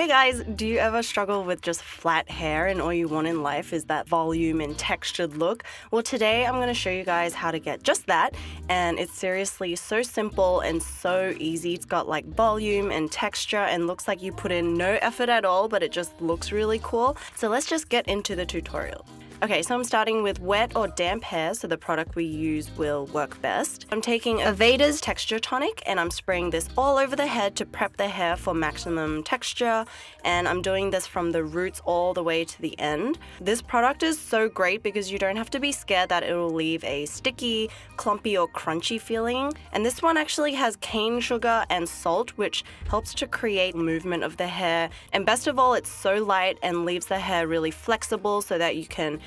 Hey guys, do you ever struggle with just flat hair and all you want in life is that volume and textured look? Well, today I'm going to show you guys how to get just that, and it's seriously so simple and so easy. It's got like volume and texture and looks like you put in no effort at all, but it just looks really cool. So let's just get into the tutorial. Okay, so I'm starting with wet or damp hair, so the product we use will work best. I'm taking Aveda's Texture Tonic and I'm spraying this all over the head to prep the hair for maximum texture, and I'm doing this from the roots all the way to the end. This product is so great because you don't have to be scared that it will leave a sticky, clumpy or crunchy feeling. And this one actually has cane sugar and salt, which helps to create movement of the hair. And best of all, it's so light and leaves the hair really flexible so that you can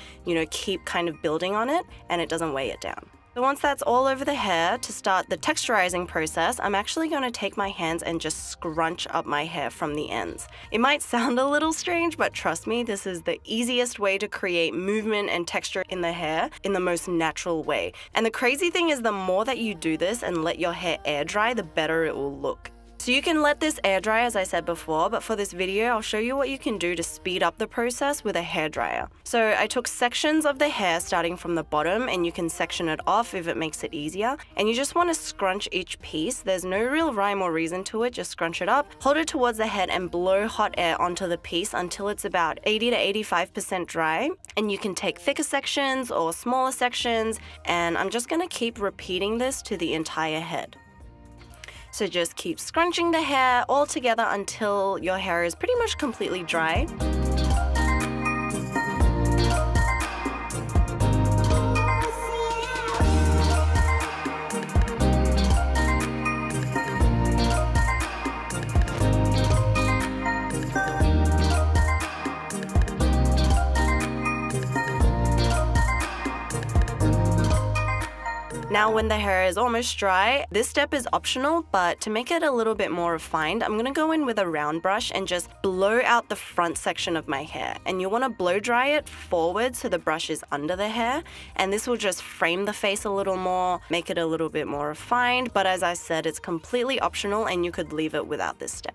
keep kind of building on it and it doesn't weigh it down. So once that's all over the hair, to start the texturizing process, I'm actually going to take my hands and just scrunch up my hair from the ends. It might sound a little strange, but trust me, this is the easiest way to create movement and texture in the hair in the most natural way. And the crazy thing is, the more that you do this and let your hair air dry, the better it will look. So you can let this air dry, as I said before, but for this video, I'll show you what you can do to speed up the process with a hairdryer. So I took sections of the hair starting from the bottom, and you can section it off if it makes it easier. And you just want to scrunch each piece. There's no real rhyme or reason to it, just scrunch it up, hold it towards the head and blow hot air onto the piece until it's about 80 to 85% dry. And you can take thicker sections or smaller sections, and I'm just going to keep repeating this to the entire head. So just keep scrunching the hair all together until your hair is pretty much completely dry. Now when the hair is almost dry, this step is optional, but to make it a little bit more refined, I'm going to go in with a round brush and just blow out the front section of my hair. And you want to blow dry it forward so the brush is under the hair, and this will just frame the face a little more, make it a little bit more refined. But as I said, it's completely optional and you could leave it without this step.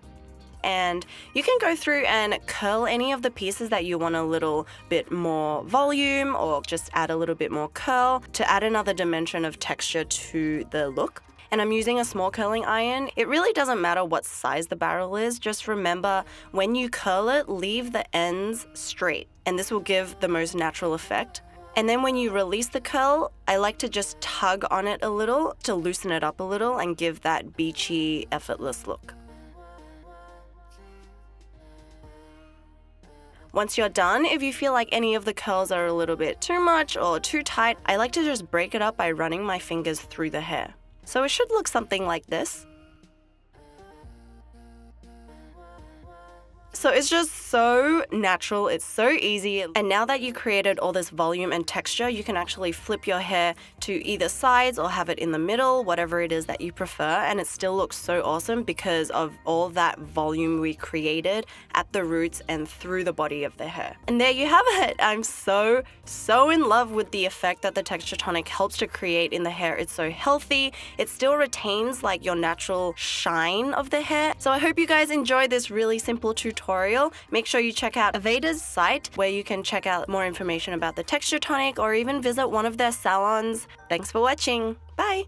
And you can go through and curl any of the pieces that you want a little bit more volume, or just add a little bit more curl to add another dimension of texture to the look. And I'm using a small curling iron. It really doesn't matter what size the barrel is, just remember when you curl it, leave the ends straight, and this will give the most natural effect. And then when you release the curl, I like to just tug on it a little to loosen it up a little and give that beachy, effortless look. Once you're done, if you feel like any of the curls are a little bit too much or too tight, I like to just break it up by running my fingers through the hair. So it should look something like this. So it's just so natural, it's so easy, and now that you created all this volume and texture, you can actually flip your hair to either sides or have it in the middle, whatever it is that you prefer, and it still looks so awesome because of all that volume we created at the roots and through the body of the hair. And there you have it! I'm so in love with the effect that the Texture Tonic helps to create in the hair. It's so healthy, it still retains like your natural shine of the hair. So I hope you guys enjoyed this really simple tutorial. Make sure you check out Aveda's site, where you can check out more information about the Texture Tonic or even visit one of their salons. Thanks for watching. Bye!